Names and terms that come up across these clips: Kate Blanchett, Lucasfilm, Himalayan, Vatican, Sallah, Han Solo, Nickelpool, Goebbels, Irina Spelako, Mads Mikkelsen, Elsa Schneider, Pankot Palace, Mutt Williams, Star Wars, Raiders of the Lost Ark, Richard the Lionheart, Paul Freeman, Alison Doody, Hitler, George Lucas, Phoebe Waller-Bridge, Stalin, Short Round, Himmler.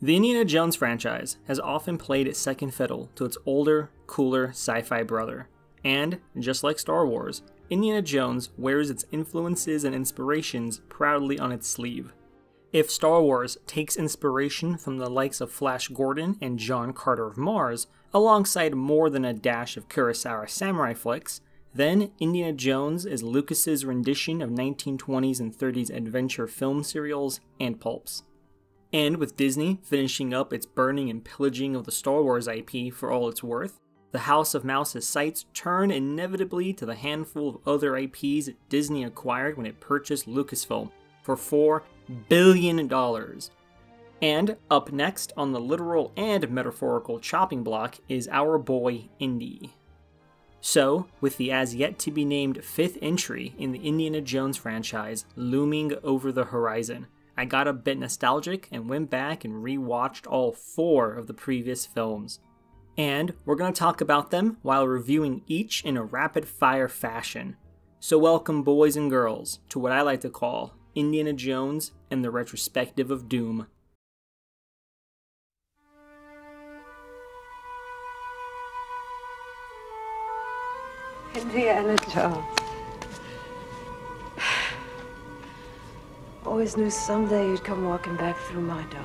The Indiana Jones franchise has often played second fiddle to its older, cooler sci-fi brother, and, just like Star Wars, Indiana Jones wears its influences and inspirations proudly on its sleeve. If Star Wars takes inspiration from the likes of Flash Gordon and John Carter of Mars, alongside more than a dash of Kurosawa samurai flicks, then Indiana Jones is Lucas's rendition of 1920s and 30s adventure film serials and pulps. And with Disney finishing up its burning and pillaging of the Star Wars IP for all it's worth, the House of Mouse's sights turn inevitably to the handful of other IPs Disney acquired when it purchased Lucasfilm for $4 billion. And up next on the literal and metaphorical chopping block is our boy Indy. So, with the as-yet-to-be-named fifth entry in the Indiana Jones franchise looming over the horizon, I got a bit nostalgic and went back and re-watched all four of the previous films. And we're going to talk about them while reviewing each in a rapid-fire fashion. So welcome, boys and girls, to what I like to call Indiana Jones and the Retrospective of Doom. Indiana Jones. Always knew someday you'd come walking back through my door.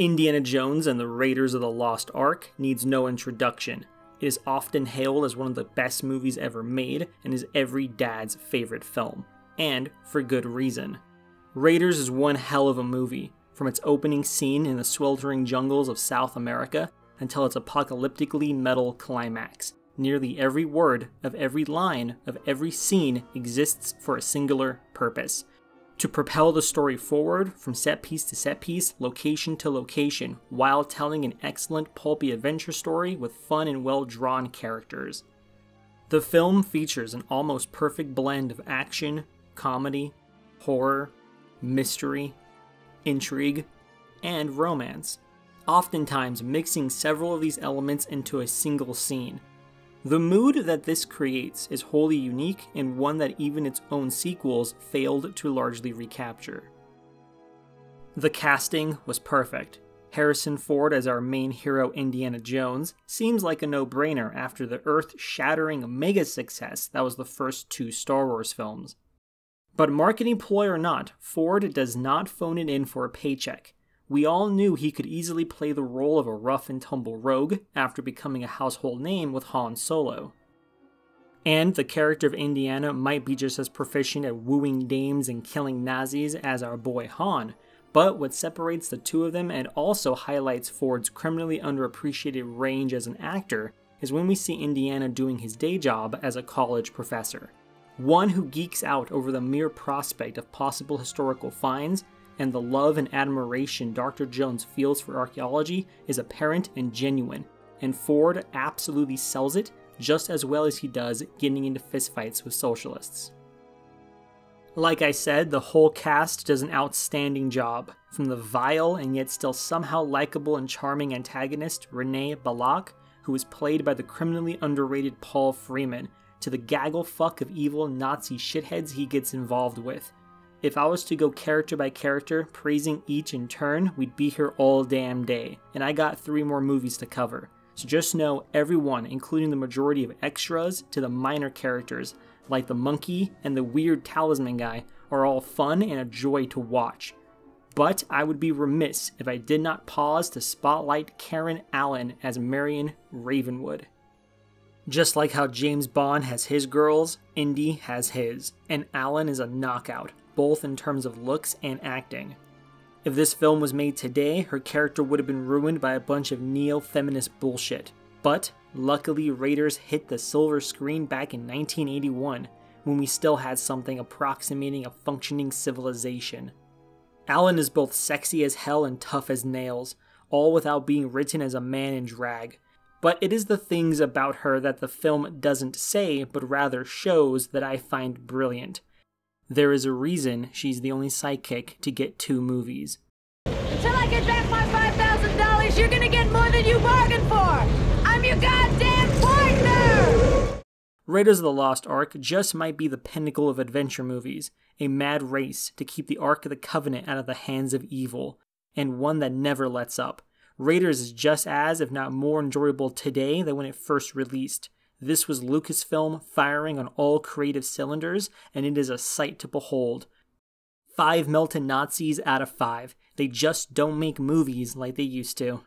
Indiana Jones and the Raiders of the Lost Ark needs no introduction. It is often hailed as one of the best movies ever made and is every dad's favorite film. And for good reason. Raiders is one hell of a movie, from its opening scene in the sweltering jungles of South America until its apocalyptically metal climax. Nearly every word of every line of every scene exists for a singular purpose. To propel the story forward from set piece to set piece, location to location, while telling an excellent pulpy adventure story with fun and well-drawn characters. The film features an almost perfect blend of action, comedy, horror, mystery, intrigue, and romance, oftentimes mixing several of these elements into a single scene. The mood that this creates is wholly unique and one that even its own sequels failed to largely recapture. The casting was perfect. Harrison Ford as our main hero Indiana Jones seems like a no-brainer after the earth-shattering mega-success that was the first two Star Wars films. But marketing ploy or not, Ford does not phone it in for a paycheck. We all knew he could easily play the role of a rough-and-tumble rogue after becoming a household name with Han Solo. And the character of Indiana might be just as proficient at wooing dames and killing Nazis as our boy Han, but what separates the two of them and also highlights Ford's criminally underappreciated range as an actor is when we see Indiana doing his day job as a college professor. One who geeks out over the mere prospect of possible historical finds, and the love and admiration Dr. Jones feels for archaeology is apparent and genuine, and Ford absolutely sells it just as well as he does getting into fistfights with socialists. Like I said, the whole cast does an outstanding job, from the vile and yet still somehow likable and charming antagonist René Belloq, who is played by the criminally underrated Paul Freeman, to the gaggle fuck of evil Nazi shitheads he gets involved with. If I was to go character by character, praising each in turn, we'd be here all damn day, and I got 3 more movies to cover. So just know everyone, including the majority of extras to the minor characters, like the monkey and the weird talisman guy, are all fun and a joy to watch. But I would be remiss if I did not pause to spotlight Karen Allen as Marion Ravenwood. Just like how James Bond has his girls, Indy has his, and Allen is a knockout, both in terms of looks and acting. If this film was made today, her character would have been ruined by a bunch of neo-feminist bullshit. But luckily, Raiders hit the silver screen back in 1981, when we still had something approximating a functioning civilization. Allen is both sexy as hell and tough as nails, all without being written as a man in drag. But it is the things about her that the film doesn't say, but rather shows, that I find brilliant. There is a reason she's the only sidekick to get 2 movies. Until I get back my $5,000, you're gonna get more than you bargained for! I'm your goddamn partner! Raiders of the Lost Ark just might be the pinnacle of adventure movies, a mad race to keep the Ark of the Covenant out of the hands of evil, and one that never lets up. Raiders is just as, if not more, enjoyable today than when it first released. This was Lucasfilm firing on all creative cylinders, and it is a sight to behold. 5 melted Nazis out of 5. They just don't make movies like they used to.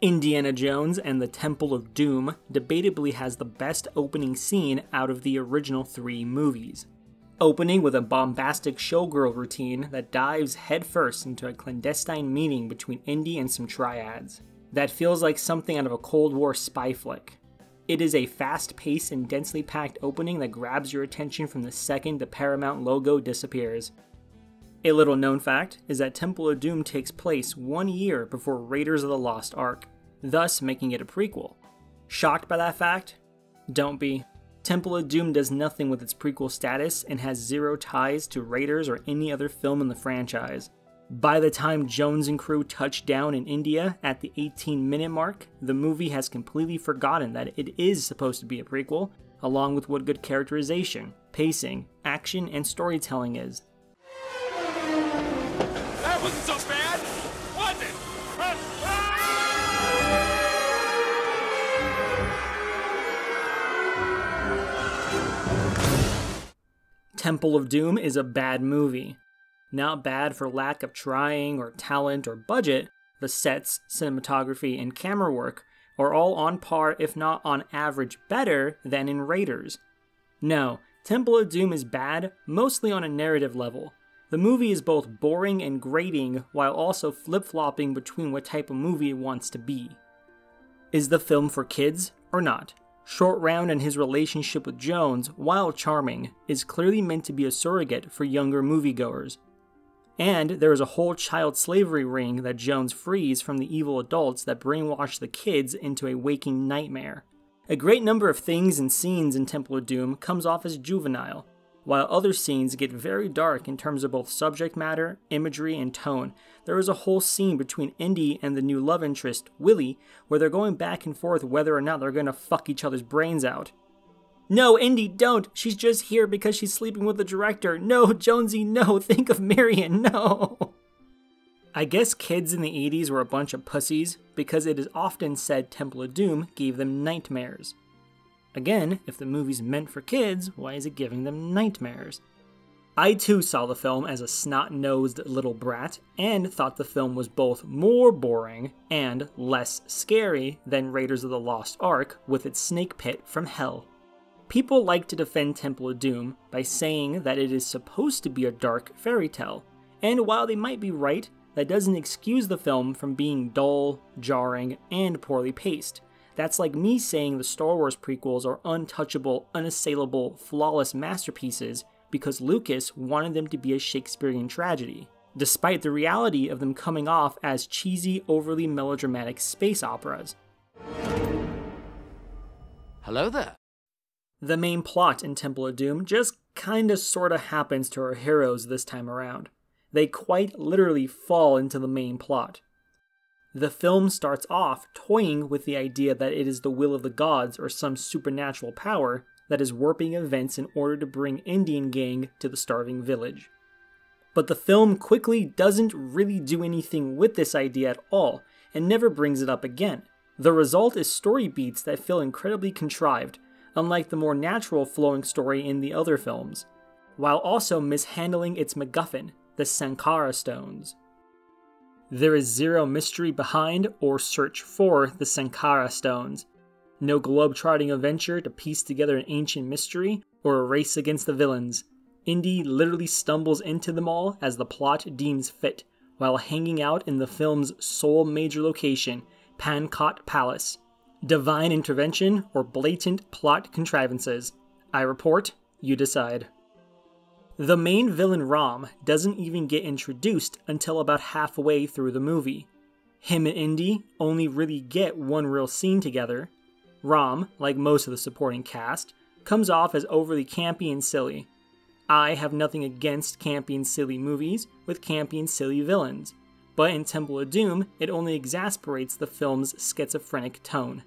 Indiana Jones and the Temple of Doom debatably has the best opening scene out of the original 3 movies. Opening with a bombastic showgirl routine that dives headfirst into a clandestine meeting between Indy and some triads. That feels like something out of a Cold War spy flick. It is a fast-paced and densely packed opening that grabs your attention from the second the Paramount logo disappears. A little known fact is that Temple of Doom takes place 1 year before Raiders of the Lost Ark, thus making it a prequel. Shocked by that fact? Don't be. Temple of Doom does nothing with its prequel status and has 0 ties to Raiders or any other film in the franchise. By the time Jones and crew touch down in India at the 18-minute mark, the movie has completely forgotten that it is supposed to be a prequel, along with what good characterization, pacing, action, and storytelling is. Wasn't so bad, was it? Temple of Doom is a bad movie. Not bad for lack of trying or talent or budget, the sets, cinematography, and camera work are all on par, if not on average better, than in Raiders. No, Temple of Doom is bad mostly on a narrative level. The movie is both boring and grating while also flip-flopping between what type of movie it wants to be. Is the film for kids or not? Short Round and his relationship with Jones, while charming, is clearly meant to be a surrogate for younger moviegoers. And there is a whole child slavery ring that Jones frees from the evil adults that brainwash the kids into a waking nightmare. A great number of things and scenes in Temple of Doom comes off as juvenile, while other scenes get very dark in terms of both subject matter, imagery, and tone. There is a whole scene between Indy and the new love interest, Willie, where they're going back and forth whether or not they're gonna fuck each other's brains out. No, Indy, don't! She's just here because she's sleeping with the director! No, Jonesy, no! Think of Marion, no! I guess kids in the 80s were a bunch of pussies, because it is often said Temple of Doom gave them nightmares. Again, if the movie's meant for kids, why is it giving them nightmares? I too saw the film as a snot-nosed little brat and thought the film was both more boring and less scary than Raiders of the Lost Ark with its snake pit from hell. People like to defend Temple of Doom by saying that it is supposed to be a dark fairy tale, and while they might be right, that doesn't excuse the film from being dull, jarring, and poorly paced. That's like me saying the Star Wars prequels are untouchable, unassailable, flawless masterpieces because Lucas wanted them to be a Shakespearean tragedy, despite the reality of them coming off as cheesy, overly melodramatic space operas. Hello there. The main plot in Temple of Doom just kinda sorta happens to our heroes this time around. They quite literally fall into the main plot. The film starts off toying with the idea that it is the will of the gods or some supernatural power that is warping events in order to bring Indian Gang to the starving village. But the film quickly doesn't really do anything with this idea at all, and never brings it up again. The result is story beats that feel incredibly contrived, unlike the more natural flowing story in the other films, while also mishandling its MacGuffin, the Sankara Stones. There is 0 mystery behind or search for the Sankara Stones. No globe-trotting adventure to piece together an ancient mystery, or a race against the villains, Indy literally stumbles into them all as the plot deems fit, while hanging out in the film's sole major location, Pankot Palace. Divine intervention or blatant plot contrivances. I report, you decide. The main villain Rom doesn't even get introduced until about halfway through the movie. Him and Indy only really get one real scene together. Rom, like most of the supporting cast, comes off as overly campy and silly. I have nothing against campy and silly movies with campy and silly villains, but in Temple of Doom, it only exasperates the film's schizophrenic tone.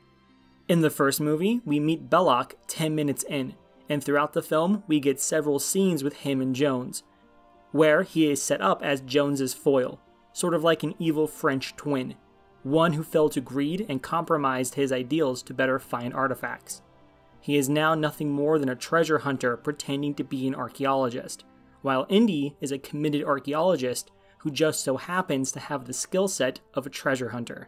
In the first movie, we meet Belloq 10 minutes in, and throughout the film, we get several scenes with him and Jones, where he is set up as Jones's foil, sort of like an evil French twin, one who fell to greed and compromised his ideals to better find artifacts. He is now nothing more than a treasure hunter pretending to be an archaeologist, while Indy is a committed archaeologist who just so happens to have the skill set of a treasure hunter.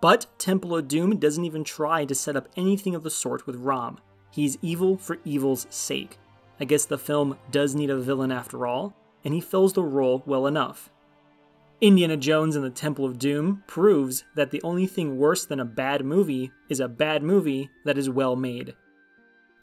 But Temple of Doom doesn't even try to set up anything of the sort with Rom. He's evil for evil's sake. I guess the film does need a villain after all, and he fills the role well enough. Indiana Jones and the Temple of Doom proves that the only thing worse than a bad movie is a bad movie that is well made.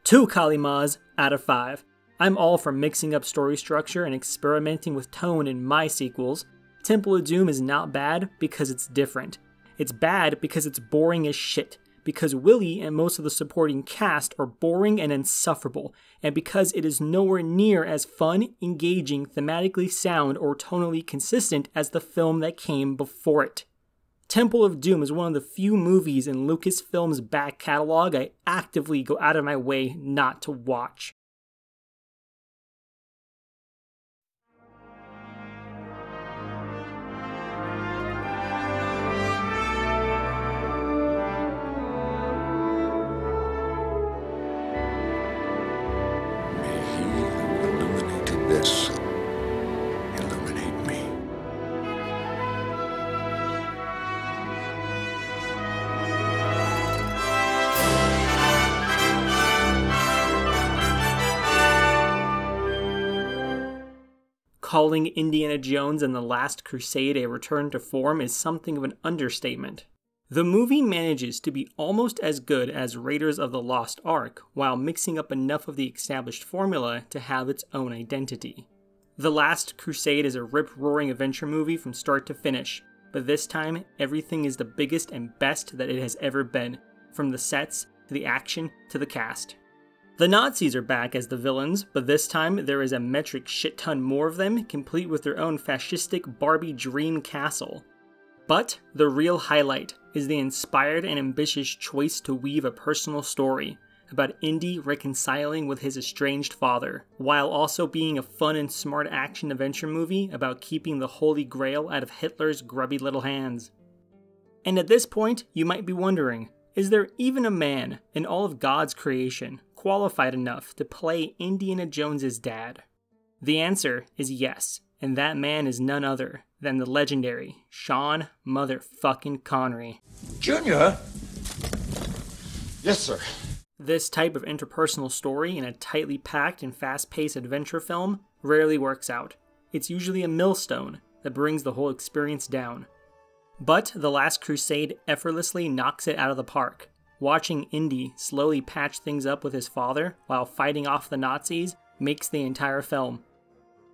2 Kalimas out of 5. I'm all for mixing up story structure and experimenting with tone in my sequels. Temple of Doom is not bad because it's different. It's bad because it's boring as shit, because Willie and most of the supporting cast are boring and insufferable, and because it is nowhere near as fun, engaging, thematically sound, or tonally consistent as the film that came before it. Temple of Doom is one of the few movies in Lucasfilm's back catalog I actively go out of my way not to watch. Illuminate me. Calling Indiana Jones and the Last Crusade a return to form is something of an understatement. The movie manages to be almost as good as Raiders of the Lost Ark while mixing up enough of the established formula to have its own identity. The Last Crusade is a rip-roaring adventure movie from start to finish, but this time everything is the biggest and best that it has ever been, from the sets, to the action, to the cast. The Nazis are back as the villains, but this time there is a metric shit ton more of them, complete with their own fascistic Barbie dream castle. But the real highlight is the inspired and ambitious choice to weave a personal story about Indy reconciling with his estranged father, while also being a fun and smart action adventure movie about keeping the Holy Grail out of Hitler's grubby little hands. And at this point, you might be wondering, is there even a man in all of God's creation qualified enough to play Indiana Jones's dad? The answer is yes, and that man is none other than the legendary Sean motherfucking Connery. Junior? Yes, sir. This type of interpersonal story in a tightly packed and fast-paced adventure film rarely works out. It's usually a millstone that brings the whole experience down. But The Last Crusade effortlessly knocks it out of the park. Watching Indy slowly patch things up with his father while fighting off the Nazis makes the entire film.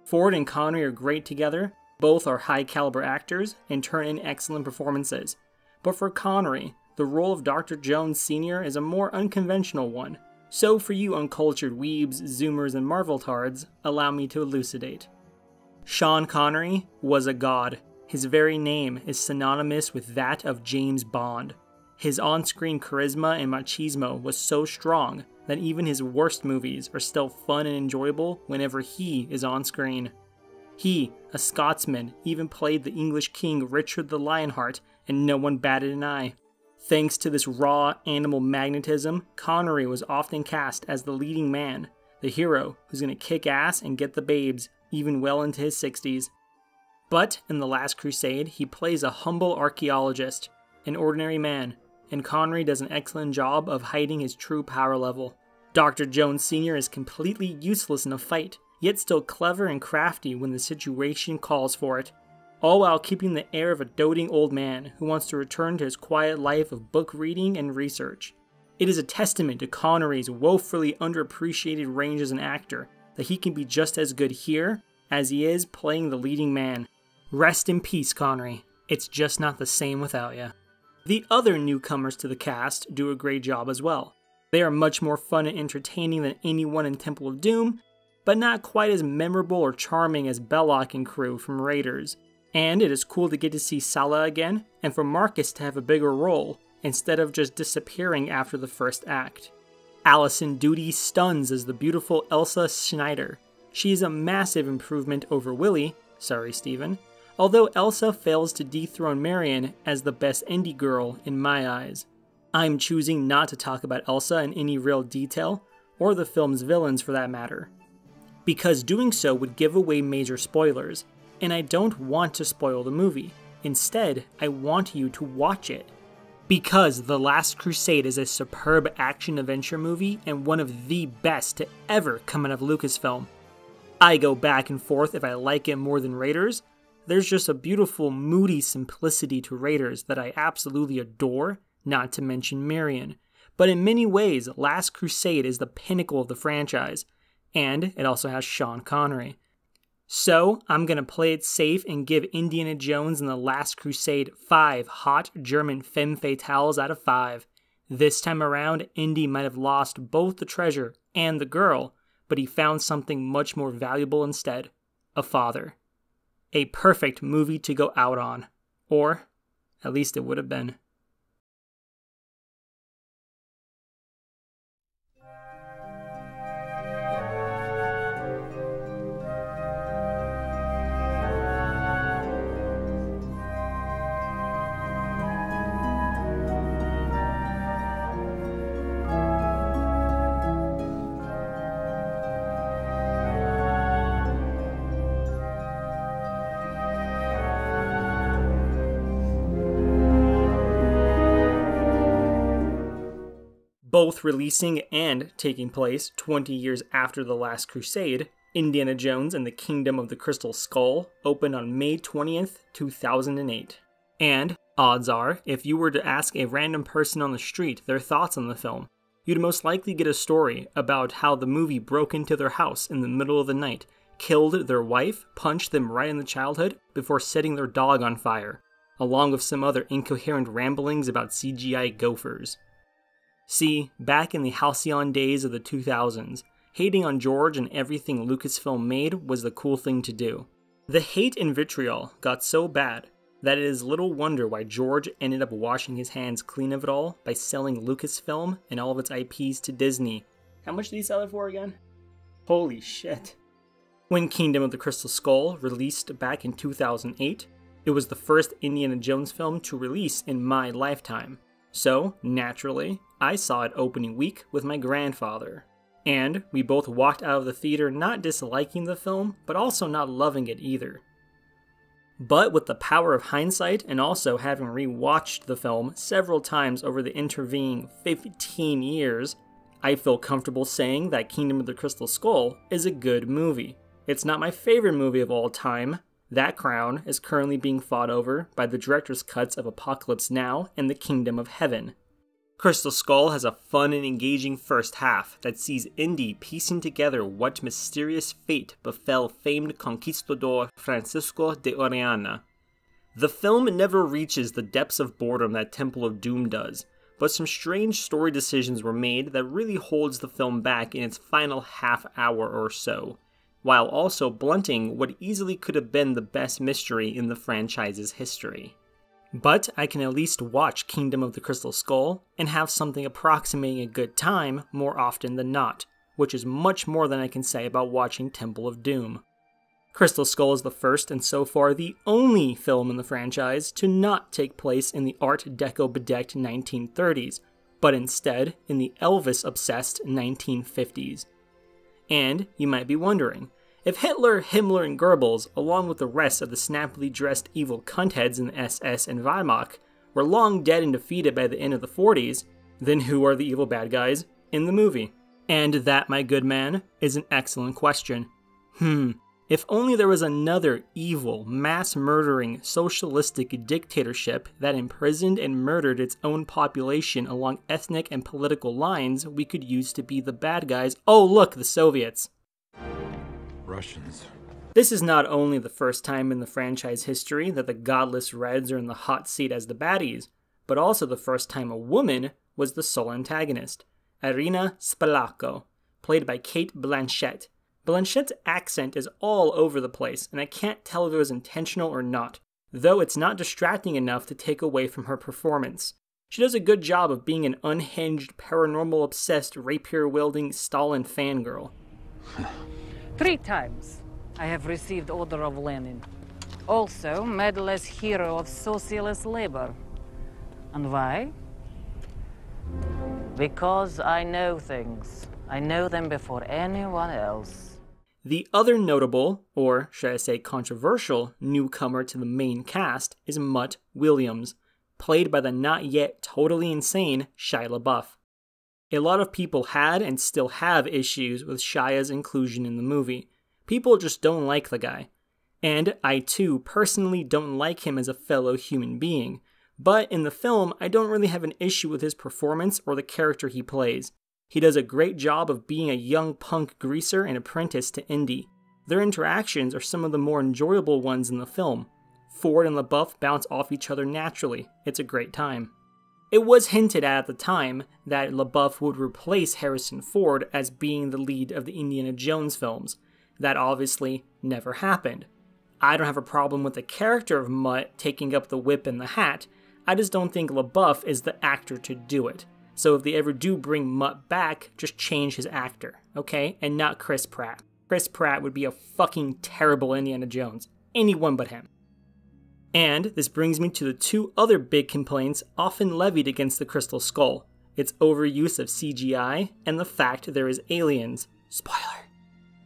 Ford and Connery are great together. Both are high-caliber actors and turn in excellent performances, but for Connery, the role of Dr. Jones Sr. is a more unconventional one, so for you uncultured weebs, zoomers, and Marvel-tards, allow me to elucidate. Sean Connery was a god. His very name is synonymous with that of James Bond. His on-screen charisma and machismo was so strong that even his worst movies are still fun and enjoyable whenever he is on screen. He, a Scotsman, even played the English king Richard the Lionheart, and no one batted an eye. Thanks to this raw animal magnetism, Connery was often cast as the leading man, the hero who's going to kick ass and get the babes, even well into his 60s. But in The Last Crusade, he plays a humble archaeologist, an ordinary man, and Connery does an excellent job of hiding his true power level. Dr. Jones Sr. is completely useless in a fight, yet still clever and crafty when the situation calls for it, all while keeping the air of a doting old man who wants to return to his quiet life of book reading and research. It is a testament to Connery's woefully underappreciated range as an actor that he can be just as good here as he is playing the leading man. Rest in peace, Connery. It's just not the same without ya. The other newcomers to the cast do a great job as well. They are much more fun and entertaining than anyone in Temple of Doom, but not quite as memorable or charming as Belloq and crew from Raiders. And it is cool to get to see Sallah again, and for Marcus to have a bigger role, instead of just disappearing after the first act. Alison Doody stuns as the beautiful Elsa Schneider. She is a massive improvement over Willie, sorry Steven, although Elsa fails to dethrone Marion as the best indie girl in my eyes. I'm choosing not to talk about Elsa in any real detail, or the film's villains for that matter, because doing so would give away major spoilers, and I don't want to spoil the movie. Instead, I want you to watch it. Because The Last Crusade is a superb action-adventure movie and one of the best to ever come out of Lucasfilm. I go back and forth if I like it more than Raiders. There's just a beautiful, moody simplicity to Raiders that I absolutely adore, not to mention Marion. But in many ways, Last Crusade is the pinnacle of the franchise, and it also has Sean Connery. So, I'm going to play it safe and give Indiana Jones and The Last Crusade 5 hot German femme fatales out of 5. This time around, Indy might have lost both the treasure and the girl, but he found something much more valuable instead. A father. A perfect movie to go out on. Or, at least it would have been. Both releasing and taking place 20 years after The Last Crusade, Indiana Jones and the Kingdom of the Crystal Skull opened on May 20th, 2008. And, odds are, if you were to ask a random person on the street their thoughts on the film, you'd most likely get a story about how the movie broke into their house in the middle of the night, killed their wife, punched them right in the childhood, before setting their dog on fire, along with some other incoherent ramblings about CGI gophers. See, back in the halcyon days of the 2000s, hating on George and everything Lucasfilm made was the cool thing to do. The hate and vitriol got so bad that it is little wonder why George ended up washing his hands clean of it all by selling Lucasfilm and all of its IPs to Disney. How much did he sell it for again? Holy shit. When Kingdom of the Crystal Skull released back in 2008, it was the first Indiana Jones film to release in my lifetime. So, naturally, I saw it opening week with my grandfather, and we both walked out of the theater not disliking the film, but also not loving it either. But with the power of hindsight, and also having re-watched the film several times over the intervening 15 years, I feel comfortable saying that Kingdom of the Crystal Skull is a good movie. It's not my favorite movie of all time. That crown is currently being fought over by the director's cuts of Apocalypse Now and The Kingdom of Heaven. Crystal Skull has a fun and engaging first half that sees Indy piecing together what mysterious fate befell famed conquistador Francisco de Orellana. The film never reaches the depths of boredom that Temple of Doom does, but some strange story decisions were made that really holds the film back in its final half hour or so, while also blunting what easily could have been the best mystery in the franchise's history. But I can at least watch Kingdom of the Crystal Skull and have something approximating a good time more often than not, which is much more than I can say about watching Temple of Doom. Crystal Skull is the first and so far the only film in the franchise to not take place in the Art Deco bedecked 1930s, but instead in the Elvis-obsessed 1950s. And you might be wondering, if Hitler, Himmler, and Goebbels, along with the rest of the snappily dressed evil cuntheads in the SS and Wehrmacht, were long dead and defeated by the end of the 40s, then who are the evil bad guys in the movie? And that, my good man, is an excellent question. If only there was another evil, mass-murdering, socialistic dictatorship that imprisoned and murdered its own population along ethnic and political lines we could use to be the bad guys. Oh look, the Soviets. Russians. This is not only the first time in the franchise history that the godless Reds are in the hot seat as the baddies, but also the first time a woman was the sole antagonist. Irina Spelako, played by Kate Blanchett. Blanchette's accent is all over the place, and I can't tell if it was intentional or not, though it's not distracting enough to take away from her performance. She does a good job of being an unhinged, paranormal-obsessed, rapier-wielding Stalin fangirl. 3 times I have received Order of Lenin, also medal as Hero of Socialist Labor. And why? Because I know things. I know them before anyone else. The other notable, or should I say controversial, newcomer to the main cast is Mutt Williams, played by the not yet totally insane Shia LaBeouf. A lot of people had and still have issues with Shia's inclusion in the movie. People just don't like the guy. And I too personally don't like him as a fellow human being. But in the film, I don't really have an issue with his performance or the character he plays. He does a great job of being a young punk greaser and apprentice to Indy. Their interactions are some of the more enjoyable ones in the film. Ford and LaBeouf bounce off each other naturally. It's a great time. It was hinted at the time that LaBeouf would replace Harrison Ford as being the lead of the Indiana Jones films. That obviously never happened. I don't have a problem with the character of Mutt taking up the whip and the hat, I just don't think LaBeouf is the actor to do it. So if they ever do bring Mutt back, just change his actor, okay? And not Chris Pratt. Chris Pratt would be a fucking terrible Indiana Jones. Anyone but him. And this brings me to the 2 other big complaints often levied against the Crystal Skull. Its overuse of CGI and the fact there is aliens. Spoiler.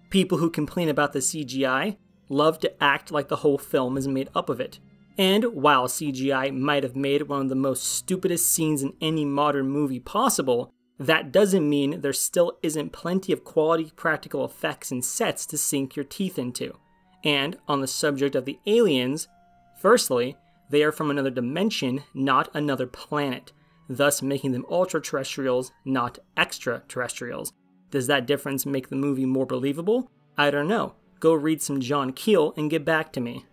People who complain about the CGI love to act like the whole film is made up of it. And while CGI might have made one of the most stupidest scenes in any modern movie possible, that doesn't mean there still isn't plenty of quality practical effects and sets to sink your teeth into. And on the subject of the aliens, firstly, they are from another dimension, not another planet, thus making them ultra-terrestrials, not extraterrestrials. Does that difference make the movie more believable? I don't know. Go read some John Keel and get back to me.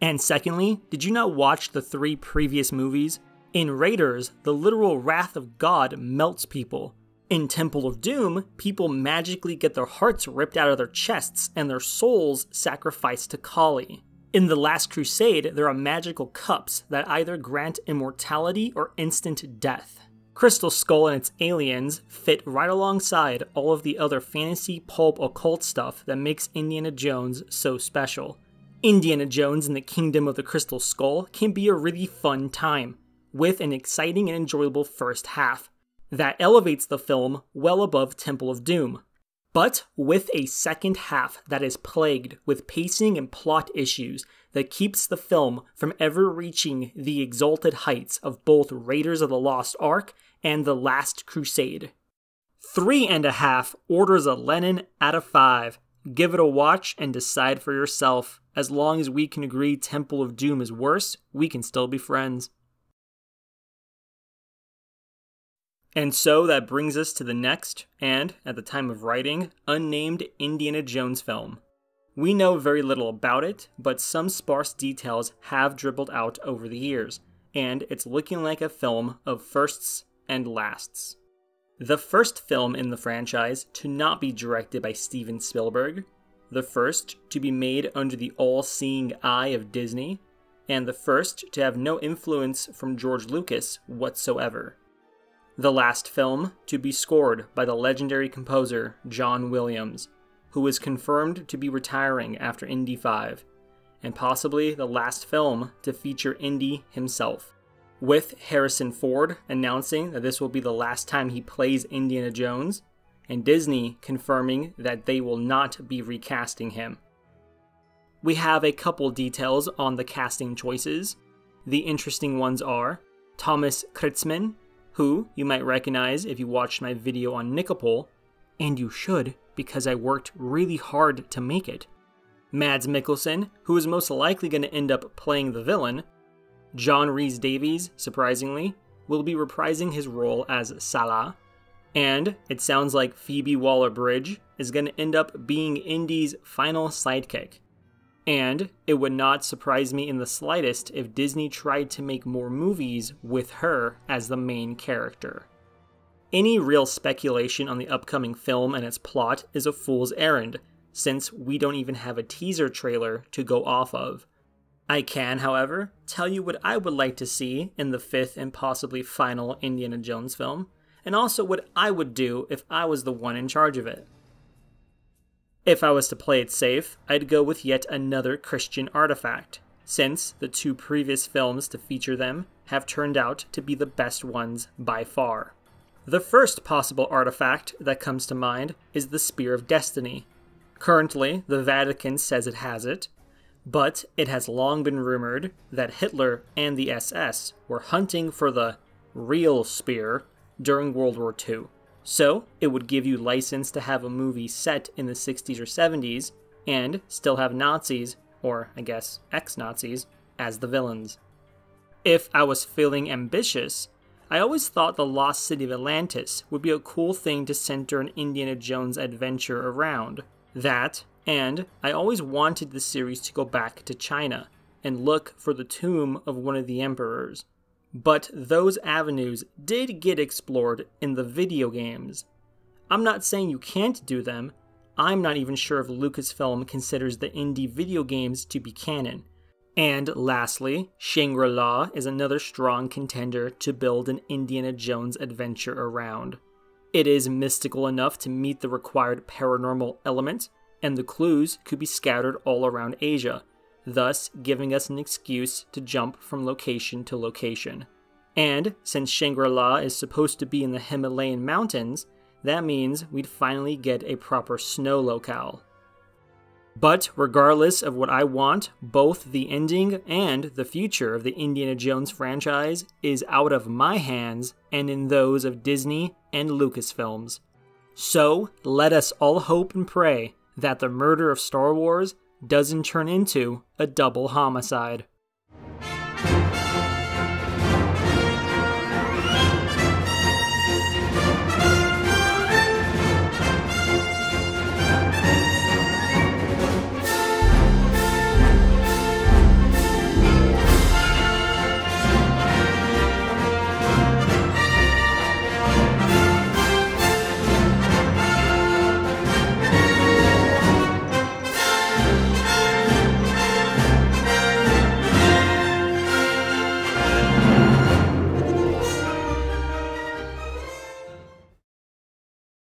And secondly, did you not watch the 3 previous movies? In Raiders, the literal wrath of God melts people. In Temple of Doom, people magically get their hearts ripped out of their chests and their souls sacrificed to Kali. In The Last Crusade, there are magical cups that either grant immortality or instant death. Crystal Skull and its aliens fit right alongside all of the other fantasy, pulp, occult stuff that makes Indiana Jones so special. Indiana Jones and the Kingdom of the Crystal Skull can be a really fun time, with an exciting and enjoyable first half. That elevates the film well above Temple of Doom. But with a second half that is plagued with pacing and plot issues that keeps the film from ever reaching the exalted heights of both Raiders of the Lost Ark and The Last Crusade. 3.5 Orders of Lenin out of 5. Give it a watch and decide for yourself. As long as we can agree Temple of Doom is worse, we can still be friends. And so that brings us to the next, and, at the time of writing, unnamed Indiana Jones film. We know very little about it, but some sparse details have dribbled out over the years, and it's looking like a film of firsts and lasts. The first film in the franchise to not be directed by Steven Spielberg, the first to be made under the all-seeing eye of Disney, and the first to have no influence from George Lucas whatsoever. The last film to be scored by the legendary composer John Williams, who is confirmed to be retiring after Indy 5, and possibly the last film to feature Indy himself, with Harrison Ford announcing that this will be the last time he plays Indiana Jones, and Disney confirming that they will not be recasting him. We have a couple details on the casting choices. The interesting ones are Thomas Kritzman, who you might recognize if you watched my video on Nickelpool, and you should, because I worked really hard to make it. Mads Mikkelsen, who is most likely going to end up playing the villain. John Rhys-Davies, surprisingly, will be reprising his role as Sallah. And it sounds like Phoebe Waller-Bridge is going to end up being Indy's final sidekick. And it would not surprise me in the slightest if Disney tried to make more movies with her as the main character. Any real speculation on the upcoming film and its plot is a fool's errand, since we don't even have a teaser trailer to go off of. I can, however, tell you what I would like to see in the fifth and possibly final Indiana Jones film, and also what I would do if I was the one in charge of it. If I was to play it safe, I'd go with yet another Christian artifact, since the two previous films to feature them have turned out to be the best ones by far. The first possible artifact that comes to mind is the Spear of Destiny. Currently, the Vatican says it has it, but it has long been rumored that Hitler and the SS were hunting for the real spear during World War II. So, it would give you license to have a movie set in the 60s or 70s, and still have Nazis, or I guess ex-Nazis, as the villains. If I was feeling ambitious, I always thought the Lost City of Atlantis would be a cool thing to center an Indiana Jones adventure around. That, and I always wanted the series to go back to China, and look for the tomb of one of the emperors. But those avenues did get explored in the video games. I'm not saying you can't do them, I'm not even sure if Lucasfilm considers the indie video games to be canon. And lastly, Shangri-La is another strong contender to build an Indiana Jones adventure around. It is mystical enough to meet the required paranormal element, and the clues could be scattered all around Asia, thus giving us an excuse to jump from location to location. And since Shangri-La is supposed to be in the Himalayan mountains, that means we'd finally get a proper snow locale. But regardless of what I want, both the ending and the future of the Indiana Jones franchise is out of my hands and in those of Disney and Lucasfilms. So let us all hope and pray that the murder of Star Wars doesn't turn into a double homicide.